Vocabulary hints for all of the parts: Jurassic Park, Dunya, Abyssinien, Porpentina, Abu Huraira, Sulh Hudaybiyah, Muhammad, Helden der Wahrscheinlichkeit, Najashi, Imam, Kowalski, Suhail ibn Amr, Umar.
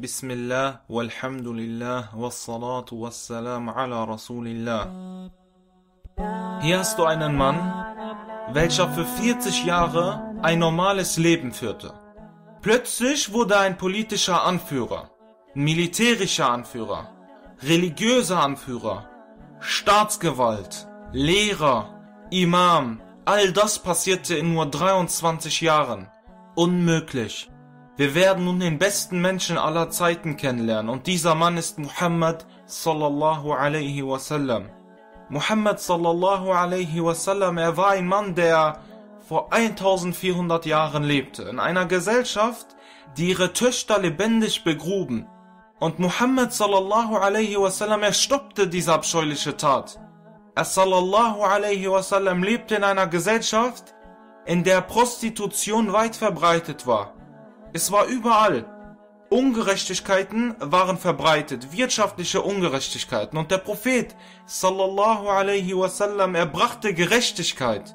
Bismillah, walhamdulillah, wassalatu wassalam ala rasulillah. Hier hast du einen Mann, welcher für 40 Jahre ein normales Leben führte. Plötzlich wurde er ein politischer Anführer, militärischer Anführer, religiöser Anführer, Staatsgewalt, Lehrer, Imam. All das passierte in nur 23 Jahren. Unmöglich. Wir werden nun den besten Menschen aller Zeiten kennenlernen und dieser Mann ist Muhammad sallallahu alaihi wasallam. Muhammad sallallahu alaihi wasallam, er war ein Mann, der vor 1400 Jahren lebte, in einer Gesellschaft, die ihre Töchter lebendig begruben. Und Muhammad sallallahu alaihi wasallam, er stoppte diese abscheuliche Tat. Er sallallahu alaihi wasallam lebte in einer Gesellschaft, in der Prostitution weit verbreitet war. Es war überall. Ungerechtigkeiten waren verbreitet, wirtschaftliche Ungerechtigkeiten. Und der Prophet, sallallahu alaihi wasallam, er brachte Gerechtigkeit.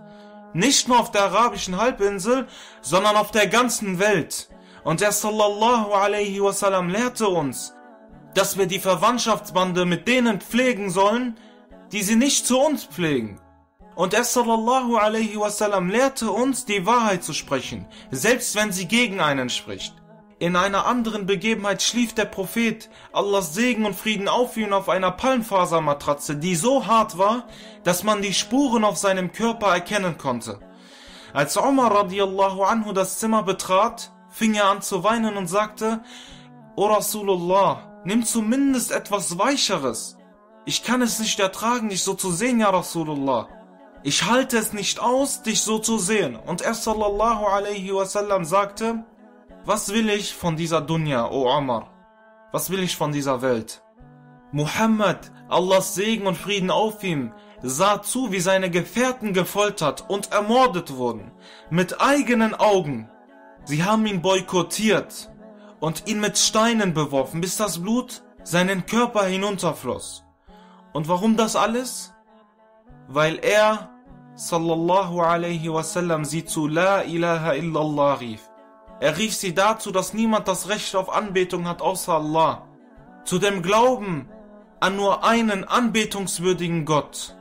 Nicht nur auf der arabischen Halbinsel, sondern auf der ganzen Welt. Und er, sallallahu alaihi wasallam, lehrte uns, dass wir die Verwandtschaftsbande mit denen pflegen sollen, die sie nicht zu uns pflegen. Und er, sallallahu alaihi wasallam, lehrte uns, die Wahrheit zu sprechen, selbst wenn sie gegen einen spricht. In einer anderen Begebenheit schlief der Prophet, Allahs Segen und Frieden auf ihn, auf einer Palmfasermatratze, die so hart war, dass man die Spuren auf seinem Körper erkennen konnte. Als Umar radiallahu anhu das Zimmer betrat, fing er an zu weinen und sagte, O Rasulullah, nimm zumindest etwas Weicheres. Ich kann es nicht ertragen, dich so zu sehen, ja Rasulullah. Ich halte es nicht aus, dich so zu sehen. Und er, sallallahu alaihi wasallam, sagte, was will ich von dieser Dunya, O Umar? Was will ich von dieser Welt? Muhammad, Allahs Segen und Frieden auf ihm, sah zu, wie seine Gefährten gefoltert und ermordet wurden, mit eigenen Augen. Sie haben ihn boykottiert und ihn mit Steinen beworfen, bis das Blut seinen Körper hinunterfloss. Und warum das alles? Weil er, sallallahu alaihi wasallam, sie zu La ilaha illallah rief. Er rief sie dazu, dass niemand das Recht auf Anbetung hat außer Allah, zu dem Glauben an nur einen anbetungswürdigen Gott.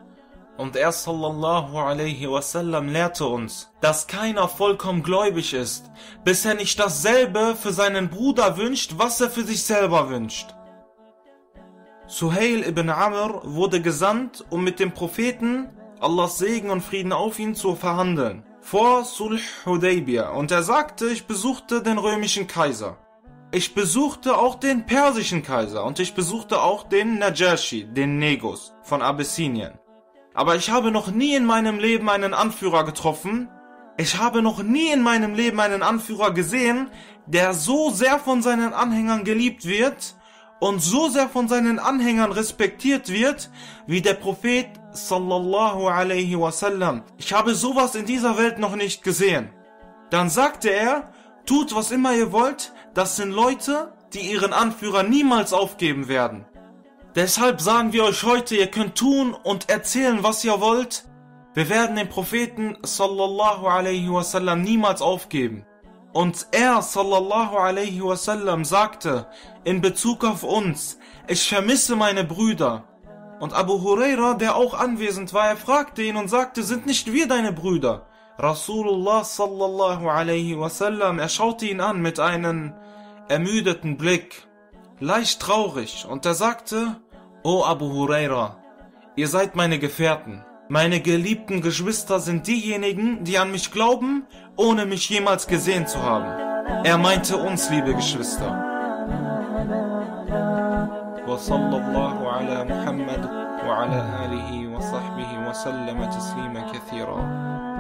Und er, sallallahu alaihi wasallam, lehrte uns, dass keiner vollkommen gläubig ist, bis er nicht dasselbe für seinen Bruder wünscht, was er für sich selber wünscht. Suhail ibn Amr wurde gesandt, um mit dem Propheten, Allahs Segen und Frieden auf ihn, zu verhandeln, vor Sulh Hudaybiyah. Und er sagte, ich besuchte den römischen Kaiser. Ich besuchte auch den persischen Kaiser und ich besuchte auch den Najashi, den Negus von Abyssinien. Aber ich habe noch nie in meinem Leben einen Anführer getroffen. Ich habe noch nie in meinem Leben einen Anführer gesehen, der so sehr von seinen Anhängern geliebt wird und so sehr von seinen Anhängern respektiert wird, wie der Prophet sallallahu alaihi wasallam. Ich habe sowas in dieser Welt noch nicht gesehen. Dann sagte er, tut was immer ihr wollt, das sind Leute, die ihren Anführer niemals aufgeben werden. Deshalb sagen wir euch heute, ihr könnt tun und erzählen, was ihr wollt. Wir werden den Propheten sallallahu alaihi wasallam niemals aufgeben. Und er, sallallahu alaihi wasallam, sagte, in Bezug auf uns, ich vermisse meine Brüder. Und Abu Huraira, der auch anwesend war, er fragte ihn und sagte, sind nicht wir deine Brüder? Rasulullah, sallallahu alaihi wasallam, er schaute ihn an mit einem ermüdeten Blick, leicht traurig, und er sagte, O Abu Huraira, ihr seid meine Gefährten. Meine geliebten Geschwister sind diejenigen, die an mich glauben, ohne mich jemals gesehen zu haben. Er meinte uns, liebe Geschwister. وصلى الله على محمد وعلى آله وصحبه وسلم تسليما كثيرا.